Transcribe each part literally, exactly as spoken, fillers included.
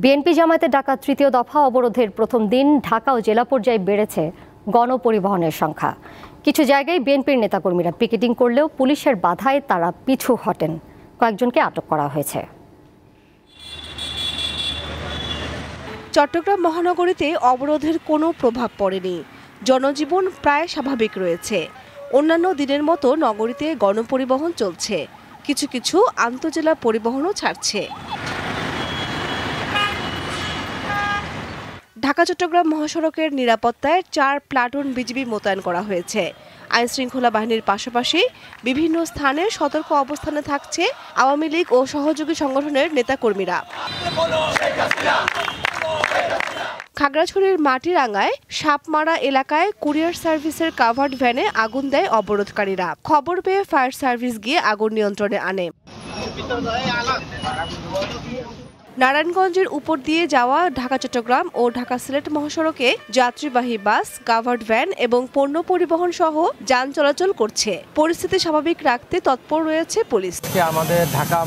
BNP জামায়াতে ঢাকা তৃতীয় দফা অবরোধের প্রথম দিন ঢাকা ও জেলা পর্যায়ে বেড়েছে গণপরিবহনের সংখ্যা। কিছু জায়গায় বিএনপির নেতাকর্মীরা পিকেটিং করলেও পুলিশের বাধায় তারা পিছু হটেন। কয়েকজনকে আটক করা হয়েছে। চট্টগ্রাম মহানগরীতে অবরোধের কোনো প্রভাব পড়েনি, জনজীবন প্রায় স্বাভাবিক রয়েছে। অন্যান্য দিনের মতো নগরীতে গণপরিবহন চলছে, কিছু কিছু আন্তজেলা পরিবহনও ছাড়ছে। ঢাকা চট্টগ্রাম মহাসড়কের নিরাপত্তায় চার প্লাটুন বিজিবি মোতায়েন করা হয়েছে। আইন শৃঙ্খলা বাহিনীর পাশাপাশি বিভিন্ন স্থানে সতর্ক অবস্থানে থাকছে আওয়ামী লীগ ও সহযোগী সংগঠনের নেতাকর্মীরা। খাগড়াছড়ির মাটিরাঙ্গায় সাপমারা এলাকায় কুরিয়ার সার্ভিসের কাভার্ড ভ্যানে আগুন দেয় অবরোধকারীরা। খবর পেয়ে ফায়ার সার্ভিস গিয়ে আগুন নিয়ন্ত্রণে আনে। নারায়ণগঞ্জের উপর দিয়ে যাওয়া ঢাকা চট্টগ্রাম ও ঢাকা সিলেট মহাসড়কে যাত্রীবাহী বাস, কাভার্ড ভ্যান এবং পণ্য পরিবহন সহ যান চলাচল করছে। পরিস্থিতি স্বাভাবিক রাখতে তৎপর রয়েছে পুলিশ। আমাদের ঢাকা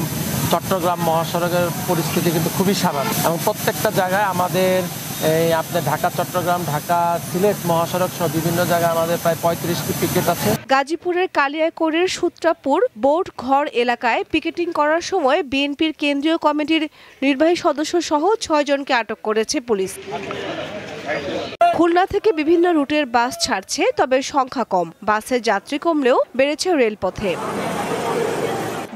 চট্টগ্রাম মহাসড়কের পরিস্থিতি কিন্তু খুবই স্বাভাবিক এবং প্রত্যেকটা জায়গায় আমাদের এই আপনার ঢাকা চট্টগ্রাম ঢাকা সিলেট মহাসড়ক সহ বিভিন্ন জায়গায় আমাদের প্রায় পঁয়ত্রিশটি পিকেট আছে। গাজীপুরের কালিয়াকৈরের সূত্রাপুর বোর্ড ঘর এলাকায় পিকেটিং করার সময় বিএনপির কেন্দ্রীয় কমিটির নির্বাহী সদস্য সহ ছয় জনকে আটক করেছে পুলিশ। খুলনা থেকে বিভিন্ন রুটের বাস ছাড়ছে, তবে সংখ্যা কম। বাসে যাত্রী কমলেও বেড়েছে রেলপথে।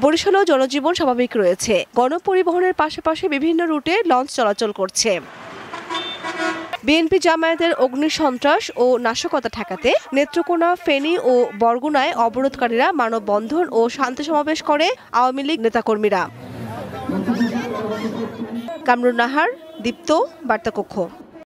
বরিশালেও জনজীবন স্বাভাবিক রয়েছে। গণপরিবহনের পাশাপাশি বিভিন্ন রুটে লঞ্চ চলাচল করছে। বিএনপি জামায়াতের অগ্নিসন্ত্রাস ও নাশকতা ঠেকাতে নেত্রকোনা, ফেনী ও বরগুনায় অবরোধকারীরা মানববন্ধন ও শান্তি সমাবেশ করে আওয়ামী লীগ নেতাকর্মীরা। কামরুন নাহার, দীপ্ত, বার্তাকক্ষ।